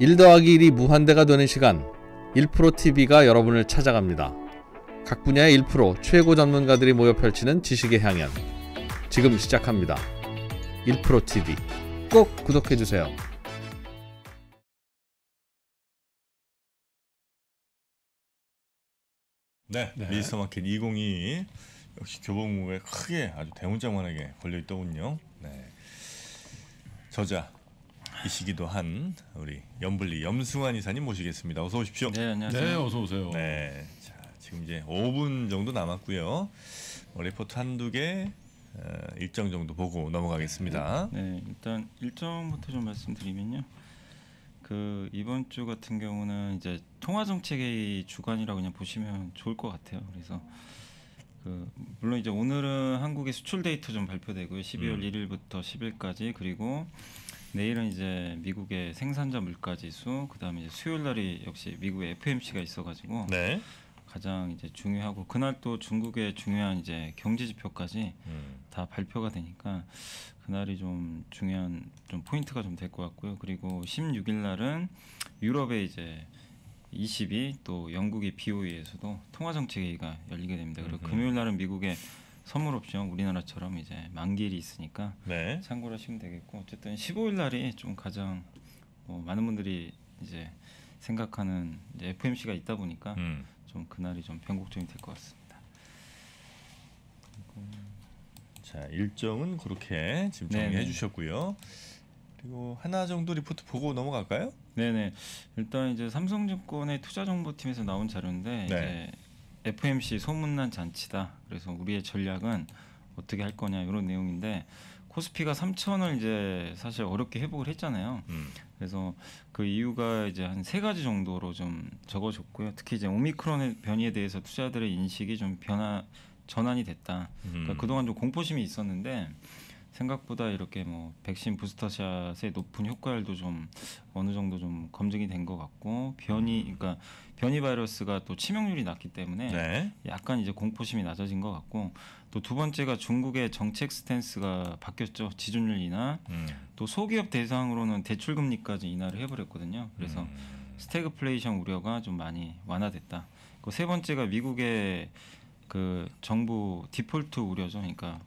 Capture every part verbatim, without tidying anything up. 일 더하기 일이 무한대가 되는 시간, 일 프로 티비가 여러분을 찾아갑니다. 각 분야의 일 프로 최고 전문가들이 모여 펼치는 지식의 향연, 지금 시작합니다. 일 프로 티비 꼭 구독해주세요. 네, 네. 미스터마켓 이천이십이 역시 교보문고에 크게 아주 대문짝만하게 걸려있더군요. 네. 저자 이시기도 한 우리 염블리 염승환 이사님 모시겠습니다. 어서 오십시오. 네, 안녕하세요. 네, 어서 오세요. 네, 자, 지금 이제 오 분 정도 남았고요. 어, 리포트 한두 개 어, 일정 정도 보고 넘어가겠습니다. 네, 일단 일정부터 좀 말씀드리면요. 그 이번 주 같은 경우는 이제 통화 정책의 주간이라고 그냥 보시면 좋을 것 같아요. 그래서 그 물론 이제 오늘은 한국의 수출 데이터 좀 발표되고요. 십이월 일일부터 십일까지 그리고 내일은 이제 미국의 생산자 물가지수, 그다음에 이제 수요일 날이 역시 미국의 에프오엠씨가 있어가지고 네. 가장 이제 중요하고 그날 또 중국의 중요한 이제 경제 지표까지 음. 다 발표가 되니까 그날이 좀 중요한 좀 포인트가 좀 될 것 같고요. 그리고 십육일 날은 유럽의 이제 이십이 또 영국의 비오이에서도 통화 정책회의가 열리게 됩니다. 그리고 음흠. 금요일 날은 미국의 선물 옵션 우리나라처럼 이제 만기일이 있으니까 네. 참고를 하시면 되겠고 어쨌든 십오일 날이 좀 가장 뭐 많은 분들이 이제 생각하는 이제 에프오엠씨가 있다 보니까 음. 좀 그날이 좀 변곡점이 될 것 같습니다. 자, 일정은 그렇게 지금 정리해 주셨고요. 그리고 하나 정도 리포트 보고 넘어갈까요? 네네. 일단 이제 삼성증권의 투자정보팀에서 나온 자료인데 네. 이제 에프오엠씨 소문난 잔치다. 그래서 우리의 전략은 어떻게 할 거냐 이런 내용인데. 코스피가 삼천을 이제 사실 어렵게 회복을 했잖아요. 음. 그래서 그 이유가 이제 한 세 가지 정도로 좀 적어줬고요. 특히 이제 오미크론의 변이에 대해서 투자들의 인식이 좀 변화 전환이 됐다. 음. 그러니까 그동안 좀 공포심이 있었는데 생각보다 이렇게 뭐 백신 부스터샷의 높은 효과율도 좀 어느 정도 좀 검증이 된 것 같고 변이 음. 그러니까 변이 바이러스가 또 치명률이 낮기 때문에 네. 약간 이제 공포심이 낮아진 것 같고 또 두 번째가 중국의 정책 스탠스가 바뀌었죠. 지준율 인하 음. 또 소기업 대상으로는 대출 금리까지 인하를 해버렸거든요. 그래서 음. 스태그플레이션 우려가 좀 많이 완화됐다. 그 세 번째가 미국의 그 정부 디폴트 우려죠. 그러니까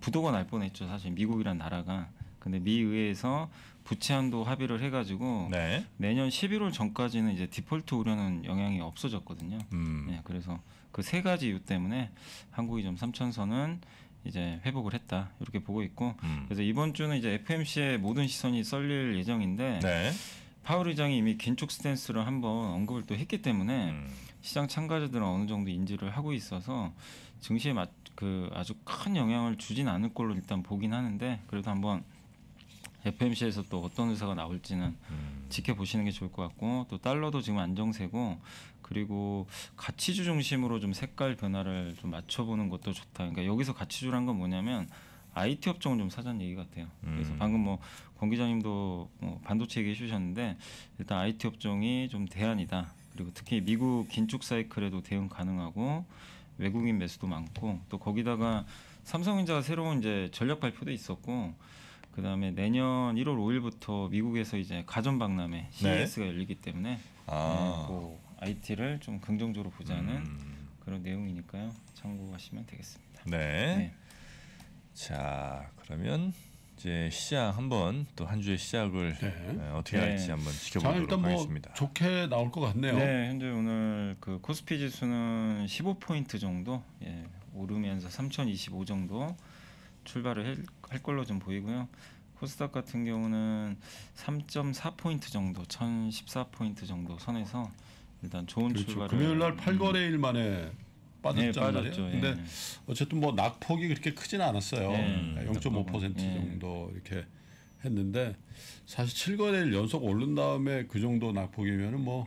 부도가 날 뻔했죠. 사실 미국이란 나라가. 근데 미 의회에서 부채 한도 합의를 해가지고 네. 내년 십일월 전까지는 이제 디폴트 우려는 영향이 없어졌거든요. 음. 네, 그래서 그 세 가지 이유 때문에 한국이 좀 삼천선은 이제 회복을 했다 이렇게 보고 있고 음. 그래서 이번 주는 이제 에프오엠씨의 모든 시선이 쏠릴 예정인데 네. 파월 의장이 이미 긴축 스탠스를 한번 언급을 또 했기 때문에 음. 시장 참가자들은 어느 정도 인지를 하고 있어서 증시에 맞 그 아주 큰 영향을 주진 않을 걸로 일단 보긴 하는데 그래도 한번 에프오엠씨에서 또 어떤 의사가 나올지는 음. 지켜보시는 게 좋을 것 같고 또 달러도 지금 안정세고 그리고 가치주 중심으로 좀 색깔 변화를 좀 맞춰보는 것도 좋다. 그러니까 여기서 가치주란 건 뭐냐면 아이티 업종을 좀 사자는 얘기 같아요. 음. 그래서 방금 뭐 권 기자님도 뭐 반도체 얘기해 주셨는데 일단 아이티 업종이 좀 대안이다. 그리고 특히 미국 긴축 사이클에도 대응 가능하고 외국인 매수도 많고 또 거기다가 삼성전자가 새로운 이제 전략 발표도 있었고 그다음에 내년 일월 오일부터 미국에서 이제 가전 박람회 씨이에스가 네. 열리기 때문에 아. 네, 뭐 아이티를 좀 긍정적으로 보자는 음. 그런 내용이니까요. 참고하시면 되겠습니다. 네. 네. 자, 그러면 이제 시작 한번 또 한 주의 시작을 네. 어, 어떻게 네. 할지 한번 지켜보도록 자, 일단 뭐 하겠습니다. 좋게 나올 것 같네요. 네, 현재 오늘 그 코스피 지수는 십오 포인트 정도 예, 오르면서 삼천이십오 정도 출발을 할 걸로 좀 보이고요. 코스닥 같은 경우는 삼점사 포인트 정도, 천십사 포인트 정도 선에서 일단 좋은 그렇죠. 출발을. 금요일 날 팔 거래일 만에. 빠졌잖아요. 네, 근데 예, 네. 어쨌든 뭐 낙폭이 그렇게 크지는 않았어요. 예, 영점오 퍼센트 예. 정도 이렇게 했는데 사실 칠 거래일 연속 오른 다음에 그 정도 낙폭이면은 뭐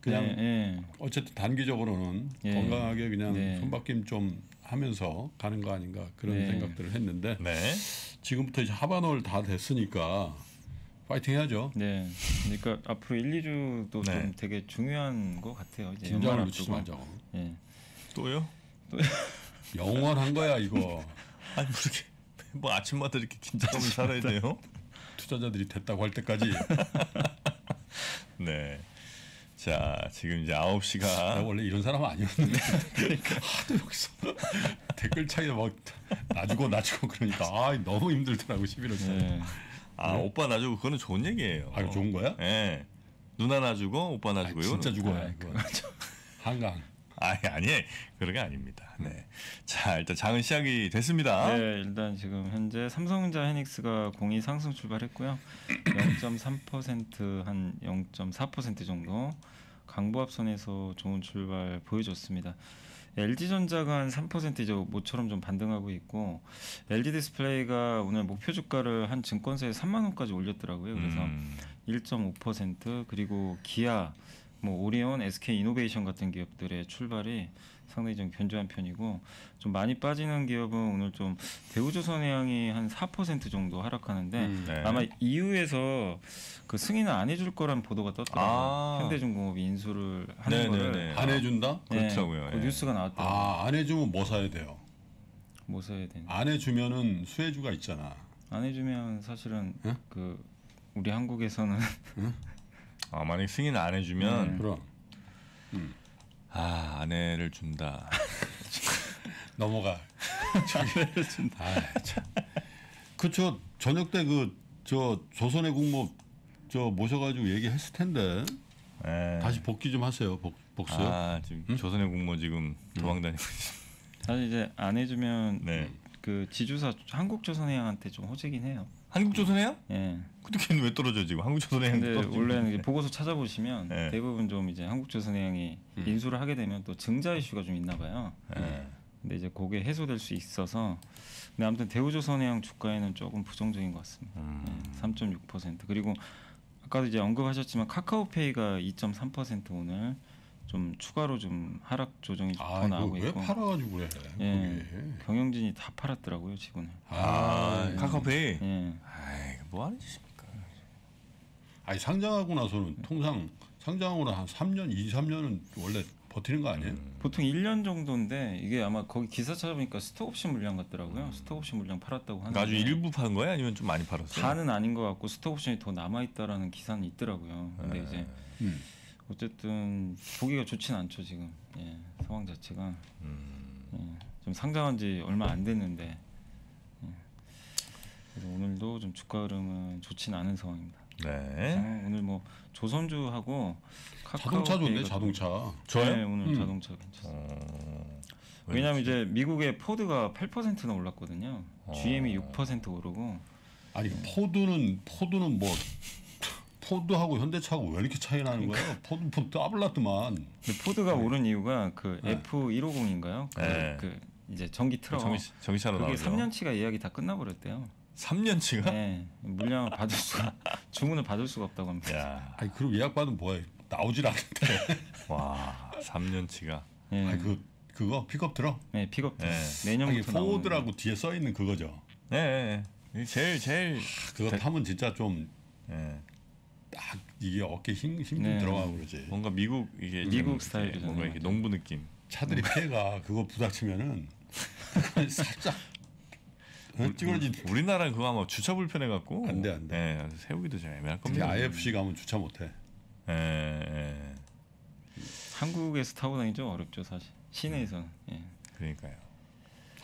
그냥 예, 예. 어쨌든 단기적으로는 예. 건강하게 그냥 예. 손바뀜 좀 하면서 가는 거 아닌가 그런 예. 생각들을 했는데 네. 지금부터 이제 하반월 다 됐으니까 파이팅 해야죠. 네. 그러니까 앞으로 일, 이주도 네. 좀 되게 중요한 것 같아요. 이제 긴장을 놓치지 말자고. 예. 또요? 또요? 영원한 거야 이거. 아니 그렇게 뭐 아침마다 이렇게 긴장하면서 살아야 돼요? 투자자들이 됐다고 할 때까지. 네. 자, 지금 이제 아홉 시가. 나 원래 이런 사람 아니었는데. 그러니까. 하도 여기서 댓글 차이가 막 놔주고 놔주고 그러니까. 아, 너무 힘들더라고, 십일월. 네. 아, 네? 오빠 놔주고 그거는 좋은 얘기예요. 아, 좋은 거야? 예. 네. 누나 놔주고 오빠 놔주고. 아니, 진짜 죽어요. 네, 한강. 아니, 아니. 그런 게 아닙니다. 네. 자, 일단 장은 시작이 됐습니다. 네, 일단 지금 현재 삼성전자 하이닉스가 공이 상승 출발했고요. 영 점 삼 퍼센트 한 영 점 사 퍼센트 정도 강보합선에서 좋은 출발 보여줬습니다. 엘지전자가 한 삼 퍼센트 이제 모처럼 좀 반등하고 있고, 엘지디스플레이가 오늘 목표 주가를 한 증권사에 삼만 원까지 올렸더라고요. 그래서 음. 일 점 오 퍼센트, 그리고 기아, 뭐 오리온, 에스케이이노베이션 같은 기업들의 출발이 상당히 좀 견조한 편이고, 좀 많이 빠지는 기업은 오늘 좀 대우조선해양이 한 사 퍼센트 정도 하락하는데 음, 네. 아마 이유에서 그 승인을 안 해줄 거란 보도가 떴더라고요. 아. 현대중공업이 인수를 하는 네네네. 거를 안 해준다? 네. 그렇더라고요. 그 뉴스가 나왔더라고요. 아, 안 해주면 뭐 사야 돼요? 뭐 사야 되냐? 안 해주면은 수혜주가 있잖아. 안 해주면 사실은 응? 그 우리 한국에서는 응? 아, 만약 승인을 안 해주면 음. 그럼 음. 아, 아내를 준다. 넘어가. 아내를 준다. 아, 참. 그쵸. 저녁 때 그 저 조선의 국모 저 모셔가지고 얘기했을 텐데. 에이. 다시 복귀 좀 하세요. 복 복수. 아, 지금 응? 조선의 국모 지금 도망다니고. 음. 사실 이제 안 해주면 네. 그 지주사 한국조선해양한테 좀 호재긴 해요. 한국조선해양? 예. 네. 근데 걔는 왜 떨어져 지금? 한국조선해양. 근데 원래는 이제 보고서 찾아보시면 네. 대부분 좀 이제 한국조선해양이 음. 인수를 하게 되면 또 증자 이슈가 좀 있나 봐요. 네. 근데 이제 그게 해소될 수 있어서. 근데 아무튼 대우조선해양 주가에는 조금 부정적인 것 같습니다. 음. 네. 삼 점 육 퍼센트. 그리고 아까도 이제 언급하셨지만 카카오페이가 이 점 삼 퍼센트 오늘 좀 추가로 좀 하락 조정이 아, 더 나오고 있고. 왜 팔아가지고 그래? 예, 경영진이 다 팔았더라고요 지분을. 아, 아 카카오페이. 예. 아이, 뭐 하는 짓입니까? 아니 상장하고 나서는 통상 상장하고 한 삼 년, 이, 삼 년은 원래 버티는 거 아니에요? 음. 보통 일 년 정도인데 이게 아마 거기 기사 찾아보니까 스톡옵션 물량 같더라고요. 음. 스톡옵션 물량 팔았다고 하는데. 아주 일부 판 거예요? 아니면 좀 많이 팔았어요? 다는 아닌 것 같고 스톡옵션이 더 남아있다라는 기사는 있더라고요. 근데 에이. 이제. 음. 어쨌든 보기가 좋진 않죠 지금. 예, 상황 자체가 음. 예, 좀 상장한 지 얼마 안 됐는데 예. 그래서 오늘도 좀 주가 흐름은 좋진 않은 상황입니다. 네. 오늘 뭐 조선주하고 자동차 좋네. 자동차 좋아요? 네, 오늘 음. 자동차 괜찮습니다. 어... 왜냐면 이제 미국의 포드가 팔 퍼센트나 올랐거든요. 어... 지엠이 육 퍼센트 오르고. 아니 예. 포드는 포드는 뭐 포드하고 현대차하고 왜 이렇게 차이 나는 그러니까. 거야? 포드 포드 따블라더만. 근데 포드가 네. 오른 이유가 그 네. 에프 백오십인가요? 그, 네. 그 이제 전기 트럭. 전기 전기차로 나오죠. 그게 삼 년치가 예약이 다 끝나버렸대요. 삼 년치가? 네. 물량을 받을 수가 주문을 받을 수가 없다고 합니다. 야. 아니 그럼 예약 받으면 뭐야? 나오질 않는데. 와, 삼 년치가. 네. 아니 그 그거 픽업 트럭? 네, 픽업 트럭. 네. 내년부터 나오는. 포드라고 뒤에 써 있는 그거죠. 네. 네. 제일 제일 아, 그거 대... 타면 진짜 좀. 네. 딱 이게 어깨 힘 힘 네. 들어가고 그러지. 뭔가 미국 이게 미국 스타일이 뭔가 이게 농부 느낌. 차들이 폐가 그거 부닥치면은 살짝 찌그러지. 우리나라 그거 아마 주차 불편해 갖고 안 돼 안 돼. 안 돼. 네, 세우기도 좀 애매할 겁니다. 아이에프씨 가면 주차 못 해. 예. 한국에서 타고 다니기 좀 어렵죠 사실. 시내에서는. 예. 그러니까요.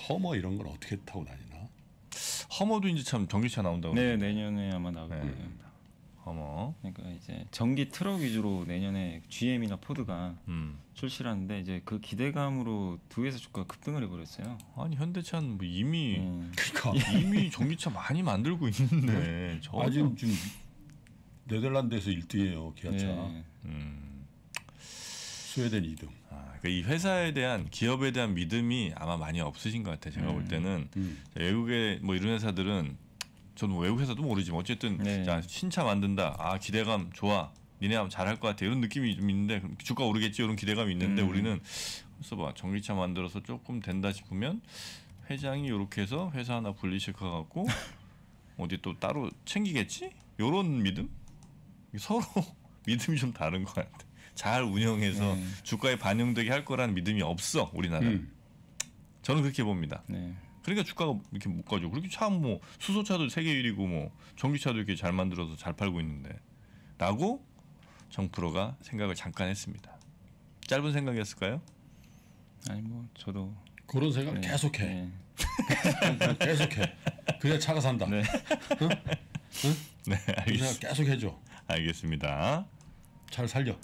허머 이런 걸 어떻게 타고 다니나? 허머도 이제 참 전기차 나온다고. 네, 내년에 아마 나올 거예요. 네. 허머. 그러니까 이제 전기 트럭 위주로 내년에 지엠이나 포드가 음. 출시를 하는데 이제 그 기대감으로 두 회사 주가 급등을 해버렸어요. 아니 현대차는 뭐 이미 음. 그러니까 이미 전기차 많이 만들고 있는데 저 아직 좀 네덜란드에서 일 등이에요 기아차. 네. 음. 스웨덴 이 등. 아, 그러니까 이 회사에 대한 기업에 대한 믿음이 아마 많이 없으신 것 같아요. 제가 음. 볼 때는 음. 외국의 뭐 이런 회사들은. 저는 외국 회사도 모르지만 어쨌든 네. 자, 신차 만든다. 아 기대감 좋아. 니네 하면 잘할 것 같아. 이런 느낌이 좀 있는데 주가 오르겠지 이런 기대감이 있는데 음. 우리는 써봐 전기차 만들어서 조금 된다 싶으면 회장이 이렇게 해서 회사 하나 분리시켜 갖고 어디 또 따로 챙기겠지? 이런 믿음? 서로 믿음이 좀 다른 것 같아. 잘 운영해서 네. 주가에 반영되게 할 거라는 믿음이 없어 우리나라는. 음. 저는 그렇게 봅니다. 네. 그러니까 주가가 이렇게 못 가죠. 그렇게 차 뭐 수소차도 세계 일 위고 뭐 전기차도 이렇게 잘 만들어서 잘 팔고 있는데 나고 정프로가 생각을 잠깐 했습니다. 짧은 생각이었을까요? 아니 뭐 저도 그런 생각 네. 계속해. 네. 계속해. 그래야 차가 산다. 네. 응? 응? 네, 알겠습니다. 계속 해줘. 알겠습니다. 잘 살려.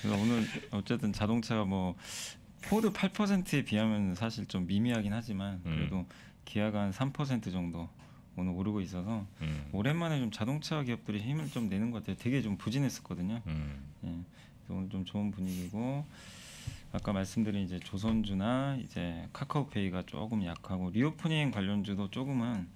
그래서 오늘 어쨌든 자동차가 뭐 포드 팔 퍼센트에 비하면 사실 좀 미미하긴 하지만 그래도 음. 기아가 한 삼 퍼센트 정도 오늘 오르고 있어서 음. 오랜만에 좀 자동차 기업들이 힘을 좀 내는 것 같아요. 되게 좀 부진했었거든요. 음. 예. 오늘 좀 좋은 분위기고 아까 말씀드린 이제 조선주나 이제 카카오페이가 조금 약하고 리오프닝 관련주도 조금은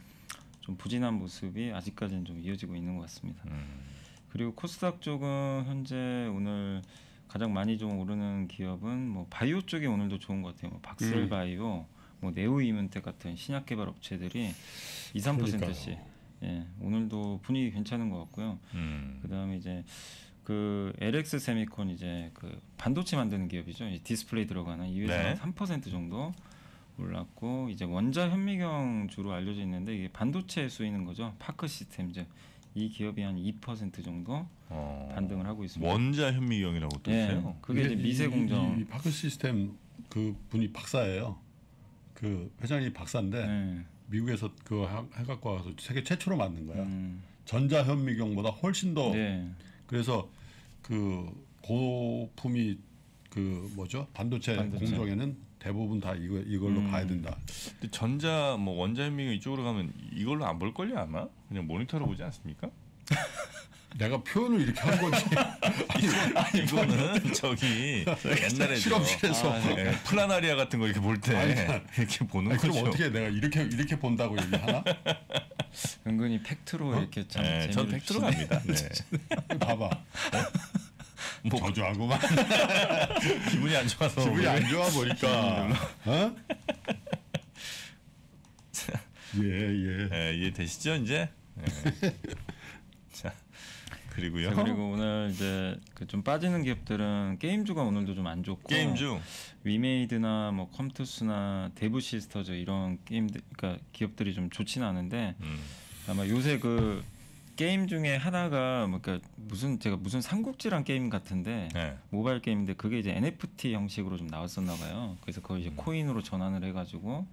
좀 부진한 모습이 아직까지는 좀 이어지고 있는 것 같습니다. 음. 그리고 코스닥 쪽은 현재 오늘 가장 많이 좀 오르는 기업은 뭐 바이오 쪽이 오늘도 좋은 것 같아요. 뭐 박셀바이오, 음. 뭐 네오이뮨텍 같은 신약 개발 업체들이 이, 삼 퍼센트씩 예, 오늘도 분위기 괜찮은 것 같고요. 음. 그다음에 이제 그 엘엑스세미콘 이제 그 반도체 만드는 기업이죠. 이제 디스플레이 들어가는 이 회사는 네. 삼 퍼센트 정도 올랐고 이제 원자 현미경 주로 알려져 있는데 이게 반도체에 쓰이는 거죠. 파크시스템즈 이 기업이 한 이 퍼센트 정도 어... 반등을 하고 있습니다. 원자 현미경이라고 또 있어요. 네, 그게 이제 미세 공정. 파크시스템 그 분이 박사예요. 그 회장이 박사인데 네. 미국에서 그 해갖고 와서 세계 최초로 만든 거야. 음. 전자 현미경보다 훨씬 더. 네. 그래서 그 고품이 그 뭐죠 반도체, 반도체. 공정에는 대부분 다 이거 이걸로 음. 봐야 된다. 근데 전자 뭐 원자 현미경 이쪽으로 가면 이걸로 안 볼 걸요 아마 그냥 모니터로 보지 않습니까? 내가 표현을 이렇게 한 거지. 아니, 이거는 저기 옛날에 실험실에서 아, 네. 플라나리아 같은 거 이렇게 볼 때 이렇게 보는 아니, 거죠. 그럼 어떻게 내가 이렇게 이렇게 본다고 얘기하나? 은근히 팩트로 어? 이렇게 참 네, 전 팩트로 갑니다. 네. 봐봐. 어? 뭐 저주하고만 기분이 안 좋아서 기분이 안 좋아 보니까 어? 예예 예. 예, 이해되시죠 이제? 예. 자 그리고요. 자, 그리고 오늘 이제 그 좀 빠지는 기업들은 게임주가 오늘도 좀 안 좋고 게임주 위메이드나 뭐 컴투스나 데브시스터즈 이런 게임들 그러니까 기업들이 좀 좋지는 않은데 음. 아마 요새 그 게임 중에 하나가 뭐 그러니까 무슨 제가 무슨 삼국지란 게임 같은데 네. 모바일 게임인데 그게 이제 엔에프티 형식으로 좀 나왔었나 봐요. 그래서 그걸 이제 음. 코인으로 전환을 해가지고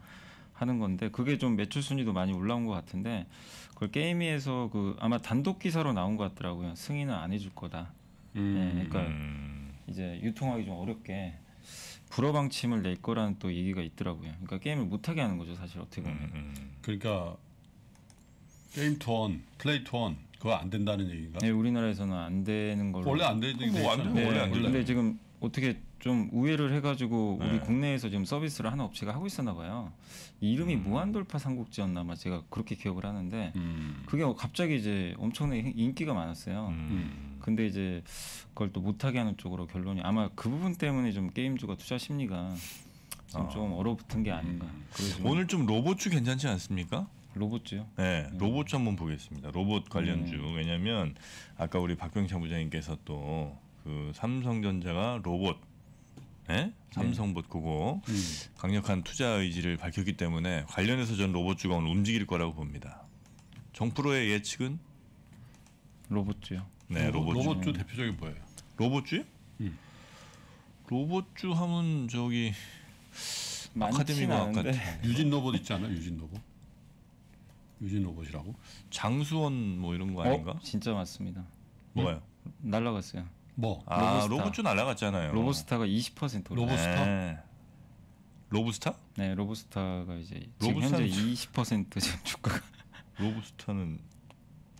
하는 건데 그게 좀 매출 순위도 많이 올라온 것 같은데 그걸 게임위에서 그 아마 단독 기사로 나온 것 같더라고요. 승인은 안 해줄 거다. 음. 네, 그러니까 음. 이제 유통하기 좀 어렵게 불허방침을 낼 거라는 또 얘기가 있더라고요. 그러니까 게임을 못하게 하는 거죠, 사실 어떻게 보면. 음. 그러니까. 게임 투원, 플레이 투원 그거 안 된다는 얘기인가? 네, 우리나라에서는 안 되는 걸로 원래 안 되는 거 안 되는 거 원래 안 되는 근데 지금 어떻게 좀 우회를 해가지고 우리 네. 국내에서 지금 서비스를 하는 업체가 하고 있었나 봐요. 이름이 음. 무한돌파 삼국지였나 막 제가 그렇게 기억을 하는데 음. 그게 갑자기 이제 엄청나게 인기가 많았어요. 음. 근데 이제 그걸 또 못하게 하는 쪽으로 결론이 아마 그 부분 때문에 좀 게임주가 투자 심리가 좀, 아. 좀 얼어붙은 게 아닌가. 음. 오늘 좀 로봇주 괜찮지 않습니까? 로봇주요? 네, 네. 로봇주 한번 보겠습니다. 로봇 관련주. 네. 왜냐하면 아까 우리 박병창 부장님께서 또 그 삼성전자가 로봇, 네? 삼성봇 그거 네. 강력한 투자 의지를 밝혔기 때문에 관련해서 전 로봇주가 오늘 움직일 거라고 봅니다. 정프로의 예측은? 로봇주요. 네, 로봇주. 로봇주 대표적인 뭐예요? 로봇주요? 음. 로봇주 하면 저기 아카데미 과학 같은 유진로봇 있지 않아요? 유진로봇? 유진로봇이라고? 장수원 뭐 이런 거 아닌가? 어? 진짜 맞습니다. 뭐가요? 날라갔어요. 뭐? 아 로봇주 날라갔잖아요. 로보스타가 이십 퍼센트 올라. 로보스타? 네. 로보스타? 네, 로보스타가 이제 지금 현재 이십 퍼센트 지금 주가가. 로보스타는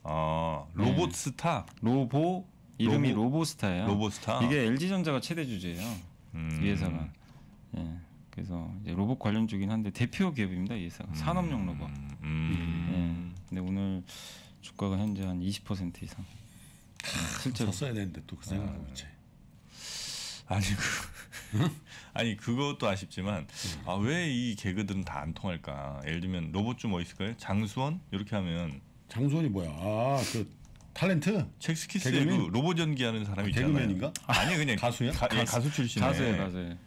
아 로봇스타? 네. 로보 이름이 로보... 로보스타예요. 로보스타. 이게 엘지전자가 최대 주주예요. 음... 이 회사가. 예. 그래서 이제 로봇 관련주긴 한데 대표 기업입니다. 이 회사가. 음... 산업용 로봇. 음. 예. 근데 오늘 주가가 현재 한 이십 퍼센트 이상. 아, 실제로 썼어야 되는데 또 그 생각하고 있지. 아니 그 아니 그것도 아쉽지만 아, 왜 이 개그들은 다 안 통할까? 예를 들면 로봇 좀 뭐 있을까요? 장수원 이렇게 하면 장수원이 뭐야? 아, 그 탤런트? 잭스키스 그 로봇 연기하는 사람이 아, 있잖아요. 개그맨인가? 아니 그냥 가수야? 가, 가수, 가수 출신이에요. 가수예요, 가수예요.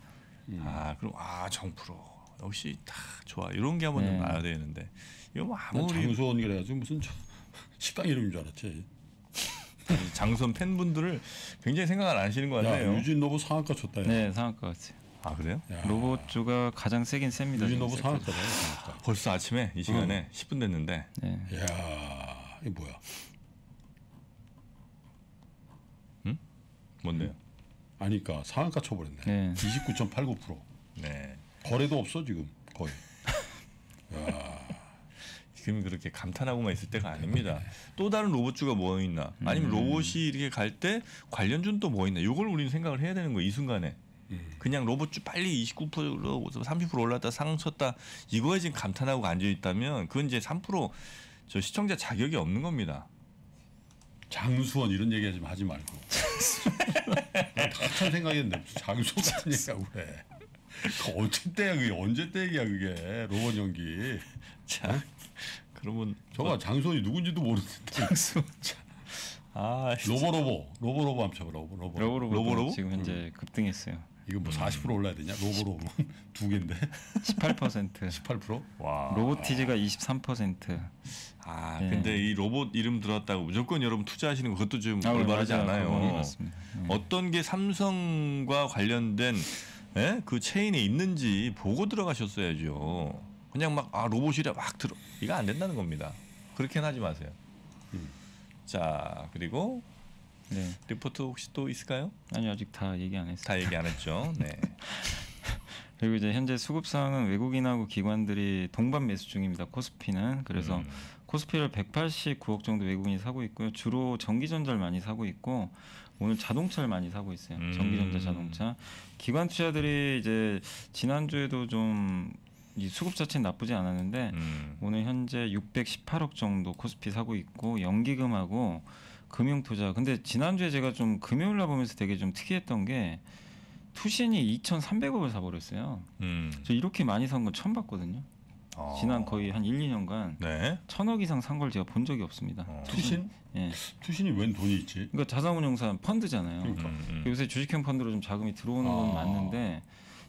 음. 아 그럼 아 정프로. 역시 다 좋아 이런 게 한번 네. 나와야 되는데 이거 뭐 아무리 장수원이라 해서 무슨 식당 이름인 줄 알았지. 장선 팬분들을 굉장히 생각 안 하시는 것 같아요. 유진로봇 상한가 쳤다. 네, 상한가 같아요. 아, 그래요? 야. 로봇주가 가장 세긴 셉니다. 유진로봇 상한가다. 벌써 아침에 이 시간에 어. 십 분 됐는데. 네. 이야, 이게 뭐야? 응? 뭔데요? 음? 아니까 상한가 쳐버렸네. 네. 이십구 점 팔구 퍼센트. 네. 거래도 없어 지금 거의. 지금 그렇게 감탄하고만 있을 때가 아닙니다. 또 다른 로봇주가 뭐 있나? 아니면 음. 로봇이 이렇게 갈 때 관련주는 또 뭐 있나? 이걸 우리는 생각을 해야 되는 거예요. 이 순간에. 음. 그냥 로봇주 빨리 이십구 퍼센트로 삼십 퍼센트 올랐다 상쳤다 이거에 지금 감탄하고 앉아있다면 그건 이제 삼 퍼센트 저 시청자 자격이 없는 겁니다. 장수원 이런 얘기 좀 하지 말고. 다참 생각했는데 무슨 장수 같은 얘기하고 그래. 그 어째 때야 그게. 언제 때 얘기야 그게. 로봇 연기. 자. 어? 그러면 저거 뭐, 장수원이 누군지도 모르는데. 장수원. 아, 로보로보. 로보로보 한번 쳐봐. 로보로보. 로보로보. 로보로보? 지금 현재 급등했어요. 이거 뭐 사십 퍼센트 올라야 되냐? 로보로보. 두 개인데. 십팔 퍼센트. 십팔 퍼센트? 와. 로보티즈가 이십삼 퍼센트. 아, 네. 근데 이 로봇 이름 들었다고 무조건 여러분 투자하시는 거 그것도 좀 아, 올바르지 맞아요. 않아요. 네, 맞습니다. 네. 어떤 게 삼성과 관련된 에? 그 체인에 있는지 보고 들어가셨어야죠. 그냥 막 아 로봇이라 막 들어 이거 안 된다는 겁니다. 그렇게는 하지 마세요. 음. 자 그리고 네. 리포트 혹시 또 있을까요? 아니 아직 다 얘기 안 했어요. 다 얘기 안 했죠. 네. 그리고 이제 현재 수급 상황은 외국인하고 기관들이 동반 매수 중입니다. 코스피는 그래서 음. 코스피를 백팔십구 억 정도 외국인이 사고 있고요. 주로 전기전자를 많이 사고 있고 오늘 자동차를 많이 사고 있어요. 음. 전기전자, 자동차. 기관 투자들이 이제 지난주에도 좀 이 수급 자체는 나쁘지 않았는데 음. 오늘 현재 육백십팔 억 정도 코스피 사고 있고 연기금하고 금융투자. 근데 지난주에 제가 좀 금요일날 보면서 되게 좀 특이했던 게 투신이 이천삼백 억을 사버렸어요. 음. 저 이렇게 많이 산 건 처음 봤거든요. 어. 지난 거의 한 일, 이 년간 네. 천 억 이상 산 걸 제가 본 적이 없습니다. 어. 투신? 예. 투신이 웬 돈이 있지? 그러니까 자산운용사 펀드잖아요. 그러니까. 음. 요새 주식형 펀드로 좀 자금이 들어오는 어. 건 맞는데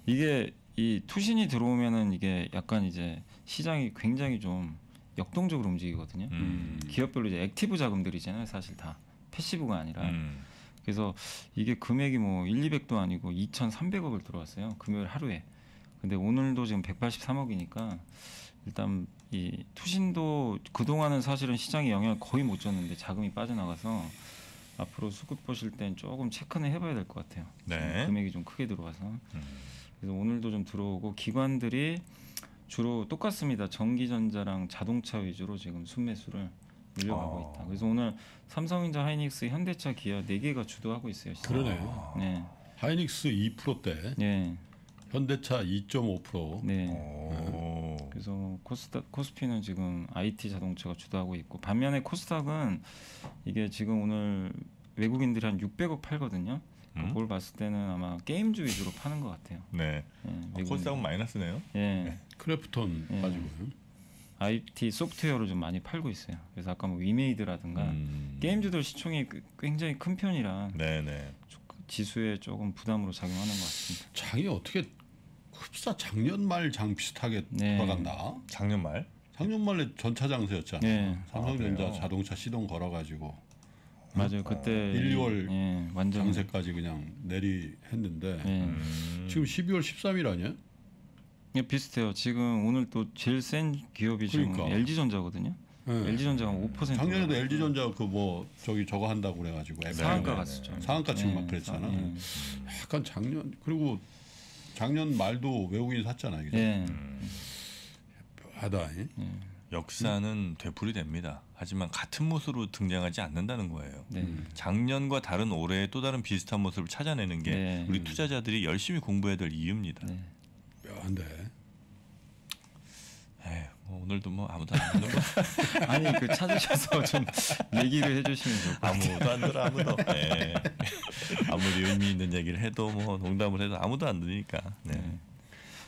이게 이 투신이 들어오면은 이게 약간 이제 시장이 굉장히 좀 역동적으로 움직이거든요. 음. 기업별로 이제 액티브 자금들이잖아요. 사실 다 패시브가 아니라. 음. 그래서 이게 금액이 뭐 일, 이백도 아니고 이천삼백 억을 들어왔어요. 금요일 하루에. 근데 오늘도 지금 백팔십삼 억이니까 일단 이 투신도 그동안은 사실은 시장에 영향을 거의 못 줬는데 자금이 빠져나가서 앞으로 수급 보실 땐 조금 체크는 해봐야 될 것 같아요. 네. 금액이 좀 크게 들어와서. 음. 그래서 오늘도 좀 들어오고 기관들이 주로 똑같습니다. 전기전자랑 자동차 위주로 지금 순매수를 밀려가고 아. 있다. 그래서 오늘 삼성전자, 하이닉스, 현대차, 기아 네 개가 주도하고 있어요. 시장. 그러네요. 네. 하이닉스 이 퍼센트대, 네. 현대차 이 점 오 퍼센트. 네. 네. 그래서 코스닥, 코스피는 지금 아이티 자동차가 주도하고 있고 반면에 코스닥은 이게 지금 오늘 외국인들이 한 육백 억 팔거든요. 음? 그걸 봤을 때는 아마 게임주 위주로 파는 것 같아요. 네. 네, 아, 코스닥은 마이너스네요. 예. 네. 크래프톤 네. 가지고요. 아이티 소프트웨어를 좀 많이 팔고 있어요. 그래서 아까 뭐 위메이드라든가 음. 게임주들 시총이 굉장히 큰 편이라 네네. 지수에 조금 부담으로 작용하는 것 같습니다. 장이 어떻게 흡사 작년 말 장 비슷하게 네. 돌아간다. 작년 말? 작년 말에 전차 장세였잖아요. 네. 삼성전자 아, 자동차 시동 걸어가지고. 맞아요. 그때 일, 이월 예, 완전 장세까지 그냥 내리했는데 예. 음. 지금 십이월 십삼일 아니야? 예, 비슷해요. 지금 오늘 또 제일 센 기업이 그러니까. 지금 엘지전자거든요. 예. 엘지전자가 오 퍼센트. 작년에도 엘지전자 그 뭐 저기 저거 한다고 그래가지고 상한가 갔었죠. 상한가 지금 막 그랬잖아. 예. 약간 작년 그리고 작년 말도 외국인 샀잖아. 이게. 예. 음. 하다. 예. 예. 역사는 음. 되풀이 됩니다. 하지만 같은 모습으로 등장하지 않는다는 거예요. 네. 작년과 다른 올해의 또 다른 비슷한 모습을 찾아내는 게 네. 우리 투자자들이 열심히 공부해야 될 이유입니다. 네. 묘한데. 에휴, 뭐 오늘도 뭐 아무도 안 들어. 아니 그 찾으셔서 좀 얘기를 해주시면 좋고. 아무도 안 들어 아무도. 네. 아무리 의미 있는 얘기를 해도 뭐 농담을 해도 아무도 안 들으니까. 네. 네.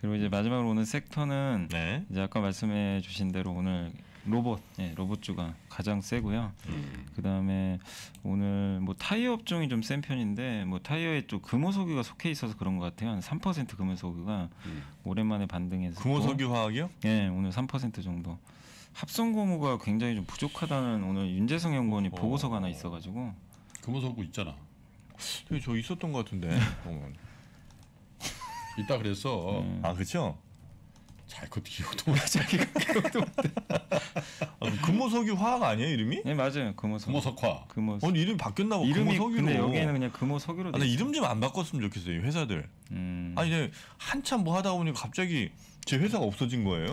그리고 이제 마지막으로 오늘 섹터는 네. 이제 아까 말씀해 주신 대로 오늘 로봇, 예, 로봇주가 가장 세고요. 음. 그 다음에 오늘 뭐 타이어 업종이 좀 센 편인데 뭐 타이어에 또 금호석유가 속해 있어서 그런 것 같아요. 한 삼 퍼센트 금호석유가 음. 오랜만에 반등해서 금호석유 화학이요? 예, 오늘 삼 퍼센트 정도. 합성 고무가 굉장히 좀 부족하다는 오늘 윤재성 연구원이 어. 보고서가 하나 있어가지고 금호석유 있잖아. 근데 저 있었던 것 같은데. 있다 그랬어. 음. 아 그렇죠? 잘 그것도 기억도 못해. 자기가 기억도 못해. 아, 금호석유 화학 아니에요 이름이? 네 맞아요. 금호석. 금호석화. 금호석. 아니 이름 바뀌었나 봐. 금호석유로. 근데 여기에는 그냥 금호석유로. 아, 나 이름 좀 안 바꿨으면 좋겠어요. 회사들. 음. 아니 이제 한참 뭐 하다 보니까 갑자기 제 회사가 없어진 거예요.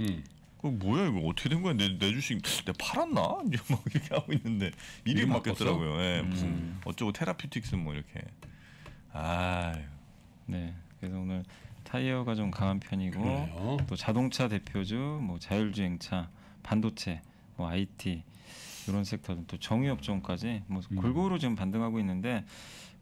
음. 그 뭐야 이거 어떻게 된 거야? 내, 내 주식 내가 팔았나? 이제 막 이렇게 하고 있는데 이름이 이름 바뀌었더라고요. 예. 음. 무슨 어쩌고 테라퓨틱스 뭐 이렇게. 아. 네. 그래서 오늘 타이어가 좀 강한 편이고 그래요? 또 자동차 대표주, 뭐 자율주행차, 반도체, 뭐 아이티 이런 섹터들 또 정유업종까지 뭐 음. 골고루 지금 반등하고 있는데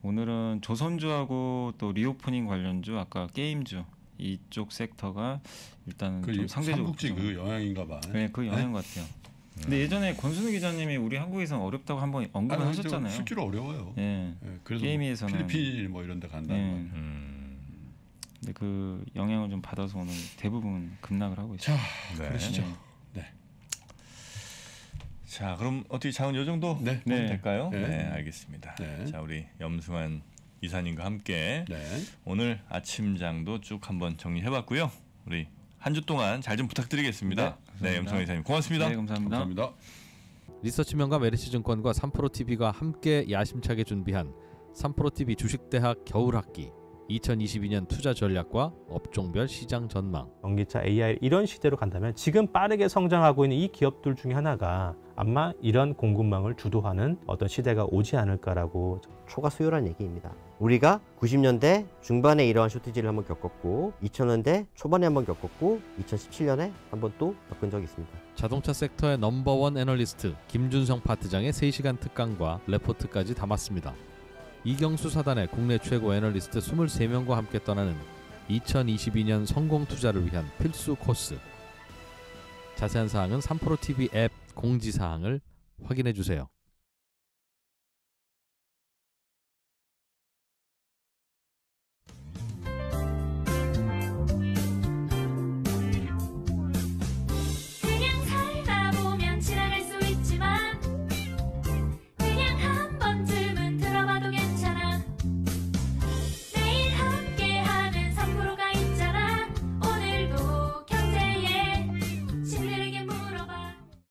오늘은 조선주하고 또 리오프닝 관련주, 아까 게임주 이쪽 섹터가 일단은 그 좀 상대적으로 삼국지 그 영향인가 봐. 네, 그 영향 네? 같아요. 근데 음. 예전에 권순우 기자님이 우리 한국에선 어렵다고 한번 언급을 아니, 하셨잖아요. 실제로 어려워요. 예, 네, 그래서 게임에서는 필리핀 뭐 이런 데 간다는 네. 거예요. 음. 근데 그 영향을 좀 받아서 오늘 대부분 급락을 하고 있어요. 자, 네. 그러시죠. 네. 네. 자, 그럼 어떻게 장은 요 정도 네. 네. 될까요? 네, 네 알겠습니다. 네. 자, 우리 염승환 이사님과 함께 네. 오늘 아침장도 쭉 한번 정리해봤고요. 우리 한 주 동안 잘 좀 부탁드리겠습니다. 네, 네 염승환 이사님 고맙습니다. 네, 감사합니다. 감사합니다. 리서치명감 엘에스씨증권과 삼프로 티비가 함께 야심차게 준비한 삼프로 티비 주식대학 겨울학기. 이천이십이 년 투자 전략과 업종별 시장 전망. 전기차, 에이아이 이런 시대로 간다면 지금 빠르게 성장하고 있는 이 기업들 중에 하나가 아마 이런 공급망을 주도하는 어떤 시대가 오지 않을까라고. 초과 수요란 얘기입니다. 우리가 구십 년대 중반에 이러한 쇼티지를 한번 겪었고 이천 년대 초반에 한번 겪었고 이천십칠 년에 한번 또 겪은 적이 있습니다. 자동차 섹터의 넘버원 애널리스트 김준성 파트장의 세 시간 특강과 레포트까지 담았습니다. 이경수 사단의 국내 최고 애널리스트 이십삼 명과 함께 떠나는 이천이십이 년 성공 투자를 위한 필수 코스. 자세한 사항은 삼프로 티비 앱 공지사항을 확인해 주세요.